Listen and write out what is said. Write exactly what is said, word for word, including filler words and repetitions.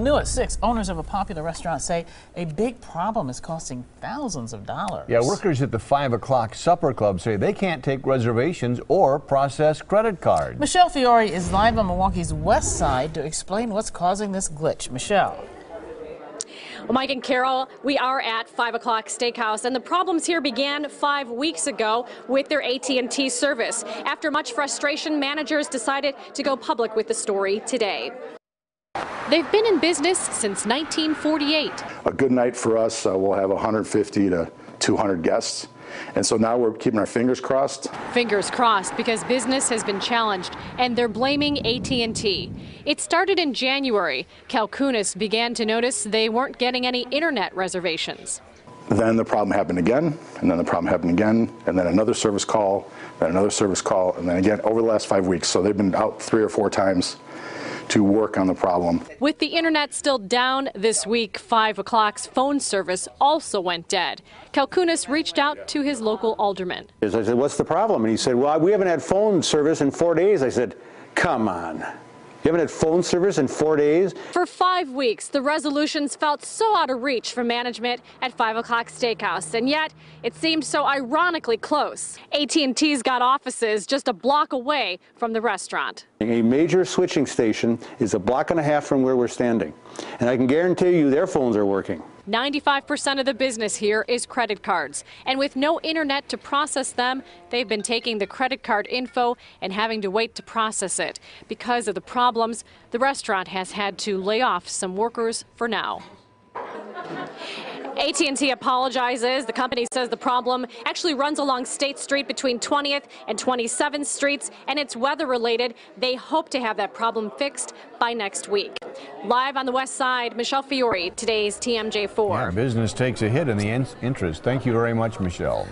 New at six, owners of a popular restaurant say a big problem is costing thousands of dollars. Yeah, workers at the Five O'Clock Supper Club say they can't take reservations or process credit cards. Michelle Fiore is live on Milwaukee's West Side to explain what's causing this glitch. Michelle. Well, Mike and Carol, we are at Five O'Clock Steakhouse, and the problems here began five weeks ago with their A T and T service. After much frustration, managers decided to go public with the story today. They've been in business since nineteen forty-eight. A good night for us, uh, we'll have one hundred fifty to two hundred guests. And so now we're keeping our fingers crossed. Fingers crossed because business has been challenged and they're blaming A T and T. It started in January. Kalkounos began to notice they weren't getting any internet reservations. Then the problem happened again, and then the problem happened again, and then another service call, then another service call, and then again over the last five weeks. So they've been out three or four times to work on the problem. With the internet still down this week, Five O'Clock's phone service also went dead. Kalkounos reached out to his local alderman. I said, what's the problem? And he said, well, we haven't had phone service in four days. I said, come on. You haven't had phone service in four days? For five weeks, the resolutions felt so out of reach for management at Five O'Clock Steakhouse, and yet it seemed so ironically close. A T and T's got offices just a block away from the restaurant. A major switching station is a block and a half from where we're standing, and I can guarantee you their phones are working. ninety-five percent of the business here is credit cards, and with no internet to process them, they've been taking the credit card info and having to wait to process it. Because of the problems, the restaurant has had to lay off some workers for now. A T and T apologizes. The company says the problem actually runs along State Street between twentieth and twenty-seventh Streets, and it's weather-related. They hope to have that problem fixed by next week. Live on the West Side, Michelle Fiore, today's T M J four. Our business takes a hit in the in interest. Thank you very much, Michelle.